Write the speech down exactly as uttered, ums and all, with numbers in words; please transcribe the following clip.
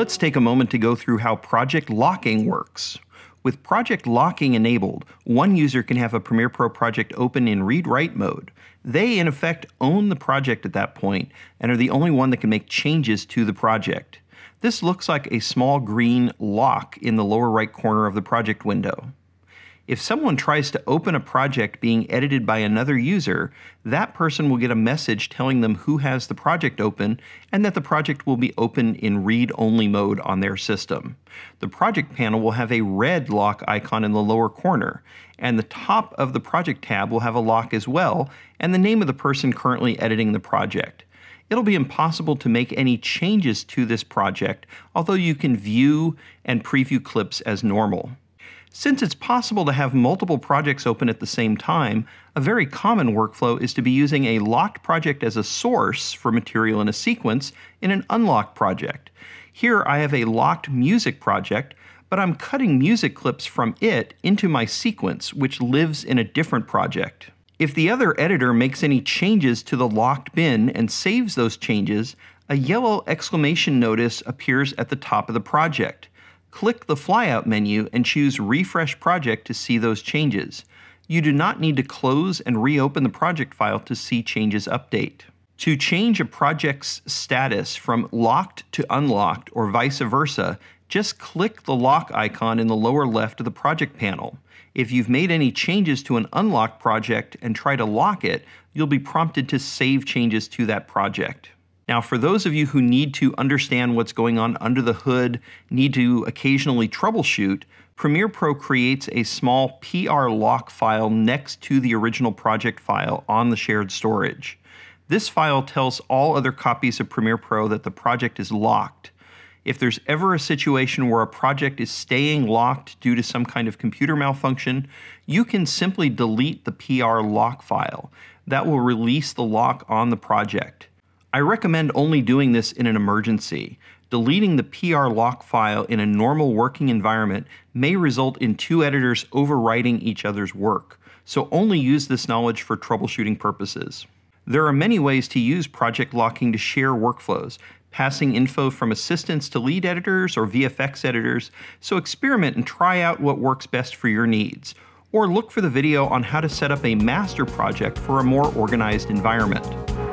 Let's take a moment to go through how project locking works. With project locking enabled, one user can have a Premiere Pro project open in read-write mode. They, in effect, own the project at that point and are the only one that can make changes to the project. This looks like a small green lock in the lower right corner of the project window. If someone tries to open a project being edited by another user, that person will get a message telling them who has the project open and that the project will be open in read-only mode on their system. The project panel will have a red lock icon in the lower corner, and the top of the project tab will have a lock as well, and the name of the person currently editing the project. It'll be impossible to make any changes to this project, although you can view and preview clips as normal. Since it's possible to have multiple projects open at the same time, a very common workflow is to be using a locked project as a source for material in a sequence in an unlocked project. Here I have a locked music project, but I'm cutting music clips from it into my sequence, which lives in a different project. If the other editor makes any changes to the locked bin and saves those changes, a yellow exclamation notice appears at the top of the project. Click the flyout menu and choose Refresh Project to see those changes. You do not need to close and reopen the project file to see changes update. To change a project's status from locked to unlocked or vice versa, just click the lock icon in the lower left of the project panel. If you've made any changes to an unlocked project and try to lock it, you'll be prompted to save changes to that project. Now, for those of you who need to understand what's going on under the hood, need to occasionally troubleshoot, Premiere Pro creates a small P R lock file next to the original project file on the shared storage. This file tells all other copies of Premiere Pro that the project is locked. If there's ever a situation where a project is staying locked due to some kind of computer malfunction, you can simply delete the P R lock file. That will release the lock on the project. I recommend only doing this in an emergency. Deleting the P R lock file in a normal working environment may result in two editors overwriting each other's work, so only use this knowledge for troubleshooting purposes. There are many ways to use project locking to share workflows, passing info from assistants to lead editors or V F X editors, so experiment and try out what works best for your needs, or look for the video on how to set up a master project for a more organized environment.